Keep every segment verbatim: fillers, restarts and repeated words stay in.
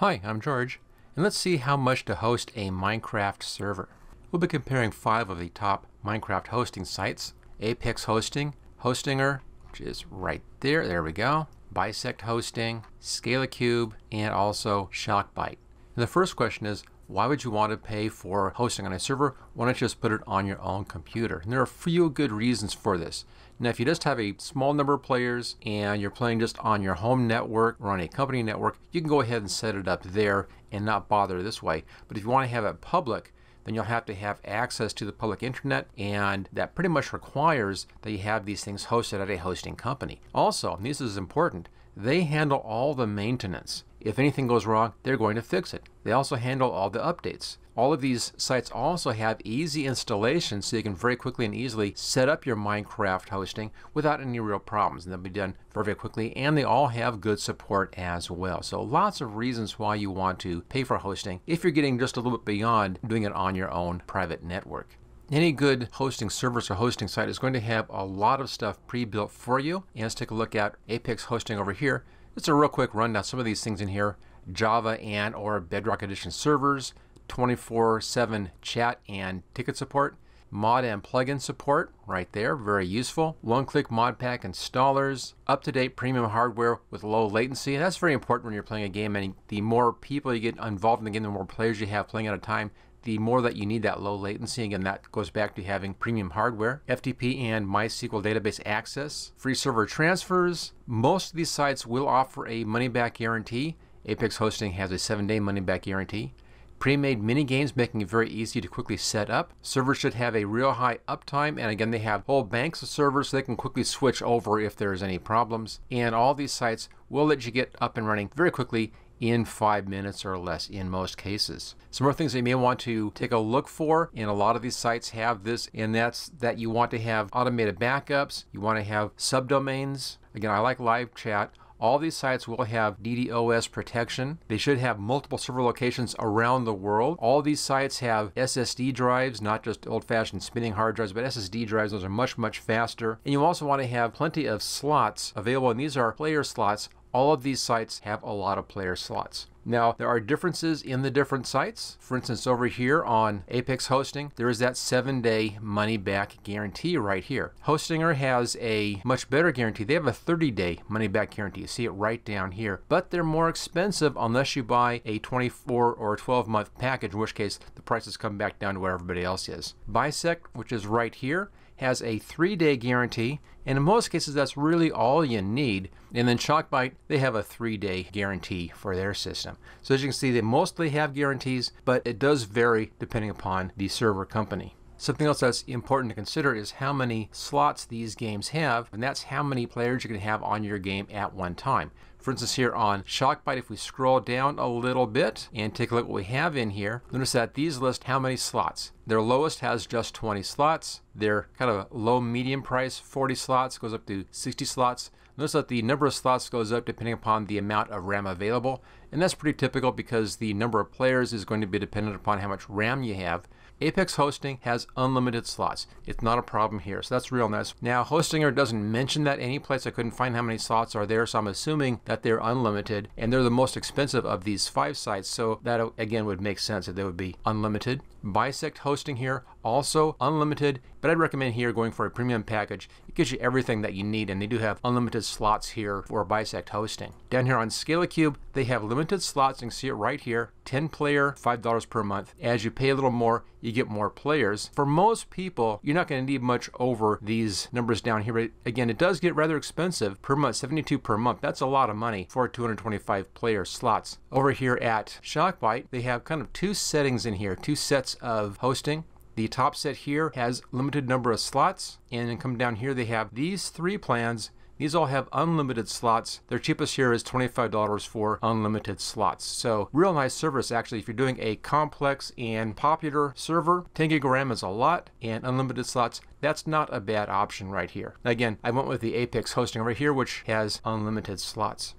Hi, I'm George, and let's see how much to host a Minecraft server. We'll be comparing five of the top Minecraft hosting sites: Apex Hosting, Hostinger, which is right there, there we go, Bisect Hosting, ScalaCube, and also Shockbyte. And the first question is, why would you want to pay for hosting on a server? Why not just put it on your own computer? And there are a few good reasons for this. Now, if you just have a small number of players and you're playing just on your home network or on a company network, you can go ahead and set it up there and not bother this way. But if you want to have it public, then you'll have to have access to the public internet, and that pretty much requires that you have these things hosted at a hosting company. Also, and this is important, they handle all the maintenance. If anything goes wrong, they're going to fix it. They also handle all the updates. All of these sites also have easy installation, so you can very quickly and easily set up your Minecraft hosting without any real problems, and they'll be done very, very quickly, and they all have good support as well. So lots of reasons why you want to pay for hosting if you're getting just a little bit beyond doing it on your own private network. Any good hosting service or hosting site is going to have a lot of stuff pre-built for you. And let's take a look at Apex Hosting over here. It's a real quick rundown. Some of these things in here: Java and or Bedrock Edition servers, twenty-four seven chat and ticket support, mod and plugin support right there, very useful, one-click mod pack installers, up-to-date premium hardware with low latency. And that's very important when you're playing a game, and the more people you get involved in the game, the more players you have playing at a time, the more that you need that low latency. Again, that goes back to having premium hardware, F T P and MySQL database access, free server transfers. Most of these sites will offer a money-back guarantee. Apex Hosting has a seven-day money-back guarantee. Pre-made mini-games, making it very easy to quickly set up. Servers should have a real high uptime, and again, they have whole banks of servers so they can quickly switch over if there's any problems. And all these sites will let you get up and running very quickly in five minutes or less in most cases. Some more things that you may want to take a look for, and a lot of these sites have this, and that's that you want to have automated backups, you want to have subdomains. Again, I like live chat. All these sites will have D D o S protection. They should have multiple server locations around the world. All these sites have S S D drives, not just old-fashioned spinning hard drives, but S S D drives. Those are much, much faster. And you also want to have plenty of slots available, and these are player slots. All of these sites have a lot of player slots. Now, there are differences in the different sites. For instance, over here on Apex Hosting, there is that seven-day money-back guarantee right here. Hostinger has a much better guarantee. They have a thirty-day money-back guarantee. You see it right down here. But they're more expensive unless you buy a twenty-four or twelve-month package, in which case the prices come back down to where everybody else is. Bisect, which is right here, has a three-day guarantee, and in most cases that's really all you need. And then Shockbyte, they have a three-day guarantee for their system. So as you can see, they mostly have guarantees, but it does vary depending upon the server company. Something else that's important to consider is how many slots these games have, and that's how many players you can have on your game at one time. For instance, here on Shockbyte, if we scroll down a little bit and take a look at what we have in here, notice that these list how many slots. Their lowest has just twenty slots. Their kind of low medium price, forty slots, goes up to sixty slots. Notice that the number of slots goes up depending upon the amount of RAM available, and that's pretty typical because the number of players is going to be dependent upon how much RAM you have. Apex Hosting has unlimited slots. It's not a problem here, so that's real nice. Now, Hostinger doesn't mention that anyplace. I couldn't find how many slots are there, so I'm assuming that they're unlimited, and they're the most expensive of these five sites, so that, again, would make sense that they would be unlimited. Bisect Hosting here, also unlimited, but I'd recommend here going for a premium package. It gives you everything that you need, and they do have unlimited slots here for Bisect Hosting. Down here on ScalaCube, they have limited slots. You can see it right here, ten player, five dollars per month. As you pay a little more, you get more players. For most people, you're not going to need much over these numbers down here, but again, it does get rather expensive per month, seventy-two per month. That's a lot of money for two hundred twenty-five player slots. Over here at Shockbyte, they have kind of two settings in here, two sets of hosting. The top set here has limited number of slots, and then come down here, they have these three plans. These all have unlimited slots. Their cheapest here is twenty-five dollars for unlimited slots. So real nice service, actually, if you're doing a complex and popular server. ten gig RAM is a lot, and unlimited slots, that's not a bad option right here. Again, I went with the Apex Hosting over here, which has unlimited slots.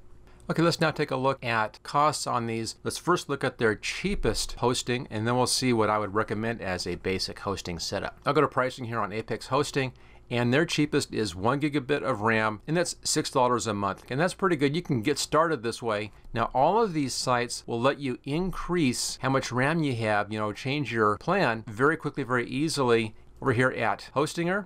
Okay, let's now take a look at costs on these. Let's first look at their cheapest hosting, and then we'll see what I would recommend as a basic hosting setup. I'll go to pricing here on Apex Hosting, and their cheapest is one gigabit of RAM, and that's six dollars a month, and that's pretty good. You can get started this way. Now all of these sites will let you increase how much RAM you have, you know, change your plan very quickly, very easily. Over here at Hostinger,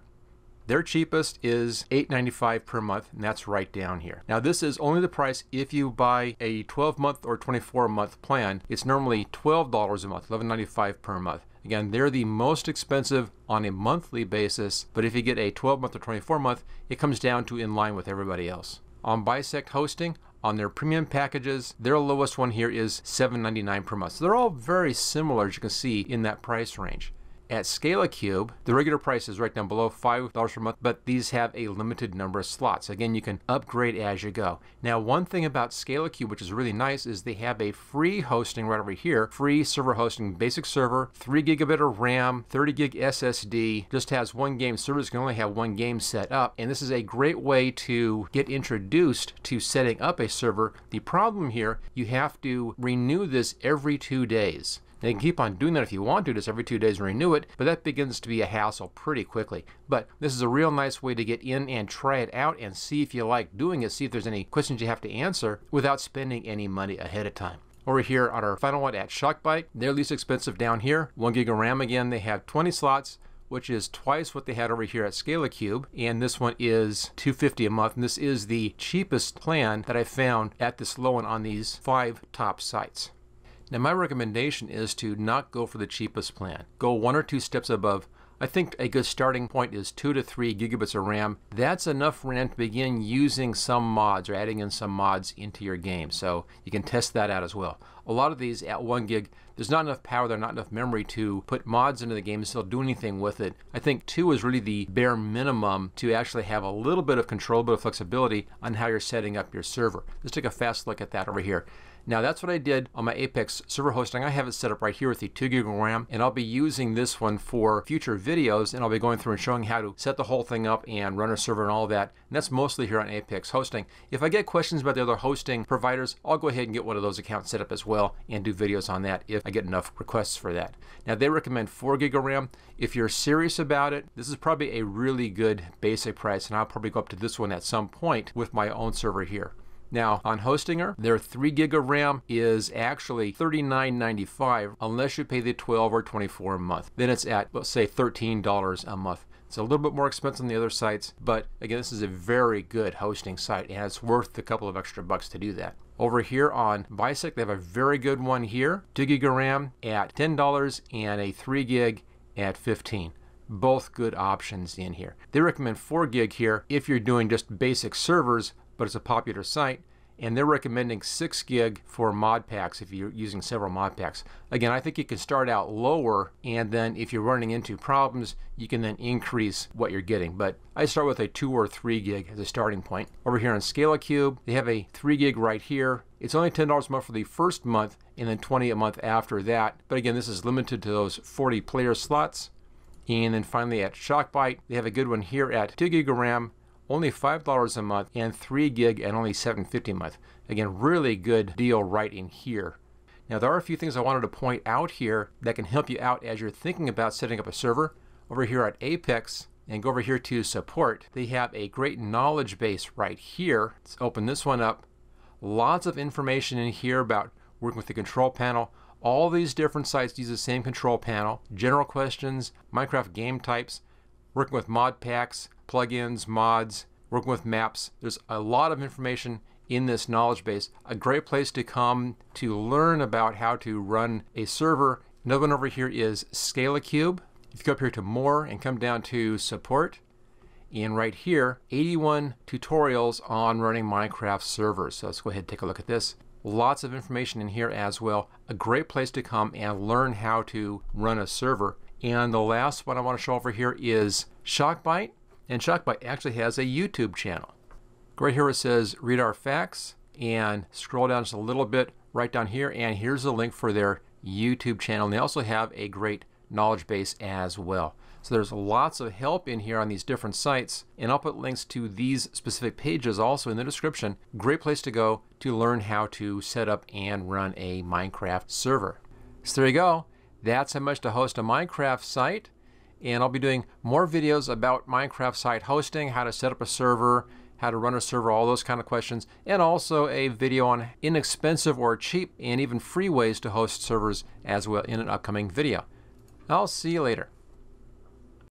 their cheapest is eight ninety-five per month, and that's right down here. Now this is only the price if you buy a twelve month or twenty-four month plan. It's normally twelve dollars a month, eleven ninety-five per month. Again, they're the most expensive on a monthly basis, but if you get a twelve month or twenty-four month, it comes down to in line with everybody else. On Bisect Hosting, on their premium packages, their lowest one here is seven ninety-nine per month. So they're all very similar, as you can see, in that price range. At ScalaCube, the regular price is right down below, five dollars per month, but these have a limited number of slots. Again, you can upgrade as you go. Now, one thing about ScalaCube, which is really nice, is they have a free hosting right over here, free server hosting, basic server, three gigabit of RAM, thirty gig S S D, just has one game. Servers can only have one game set up, and this is a great way to get introduced to setting up a server. The problem here, you have to renew this every two days. They can keep on doing that if you want to, just every two days renew it, but that begins to be a hassle pretty quickly. But this is a real nice way to get in and try it out and see if you like doing it, see if there's any questions you have to answer without spending any money ahead of time. Over here on our final one at Shockbyte, they're least expensive down here. One gig of RAM again, they have twenty slots, which is twice what they had over here at ScalaCube, and this one is two fifty a month, and this is the cheapest plan that I found at this low end on these five top sites. Now my recommendation is to not go for the cheapest plan. Go one or two steps above. I think a good starting point is two to three gigabits of RAM. That's enough RAM to begin using some mods or adding in some mods into your game. So you can test that out as well. A lot of these at one gig, there's not enough power, there's not enough memory to put mods into the game and still do anything with it. I think two is really the bare minimum to actually have a little bit of control, a bit of flexibility on how you're setting up your server. Let's take a fast look at that over here. Now that's what I did on my Apex server hosting. I have it set up right here with the two gig RAM, and I'll be using this one for future videos, and I'll be going through and showing how to set the whole thing up and run a server and all that. And that's mostly here on Apex Hosting. If I get questions about the other hosting providers, I'll go ahead and get one of those accounts set up as well and do videos on that if I get enough requests for that. Now they recommend four gig RAM. If you're serious about it, this is probably a really good basic price, and I'll probably go up to this one at some point with my own server here. Now on Hostinger, their three gig of RAM is actually thirty-nine ninety-five unless you pay the twelve or twenty-four a month. Then it's at, let's say, thirteen dollars a month. It's a little bit more expensive than the other sites, but again, this is a very good hosting site, and it's worth a couple of extra bucks to do that. Over here on Bisect, they have a very good one here, two gig of RAM at ten dollars and a three gig at fifteen dollars. Both good options in here. They recommend four gig here if you're doing just basic servers, but it's a popular site, and they're recommending six gig for mod packs if you're using several mod packs. Again, I think you can start out lower, and then if you're running into problems, you can then increase what you're getting. But I start with a two or three gig as a starting point. Over here on ScalaCube, they have a three gig right here. It's only ten dollars a month for the first month, and then twenty dollars a month after that. But again, this is limited to those forty player slots. And then finally at Shockbyte, they have a good one here at two gig RAM. Only five dollars a month, and three gig and only seven fifty a month. Again, really good deal right in here. Now there are a few things I wanted to point out here that can help you out as you're thinking about setting up a server. Over here at Apex, and go over here to support, they have a great knowledge base right here. Let's open this one up. Lots of information in here about working with the control panel. All these different sites use the same control panel. General questions, Minecraft game types, working with mod packs, plugins, mods, working with maps. There's a lot of information in this knowledge base. A great place to come to learn about how to run a server. Another one over here is ScalaCube. If you go up here to more and come down to support, and right here, eighty-one tutorials on running Minecraft servers. So let's go ahead and take a look at this. Lots of information in here as well. A great place to come and learn how to run a server. And the last one I want to show over here is Shockbyte. And Shockbyte actually has a YouTube channel. Right here it says read our facts, and scroll down just a little bit right down here, and here's a link for their YouTube channel. And they also have a great knowledge base as well. So there's lots of help in here on these different sites, and I'll put links to these specific pages also in the description. Great place to go to learn how to set up and run a Minecraft server. So there you go. That's how much to host a Minecraft site. and I'll be doing more videos about Minecraft site hosting, how to set up a server, how to run a server, all those kind of questions, and also a video on inexpensive or cheap and even free ways to host servers as well in an upcoming video. I'll see you later.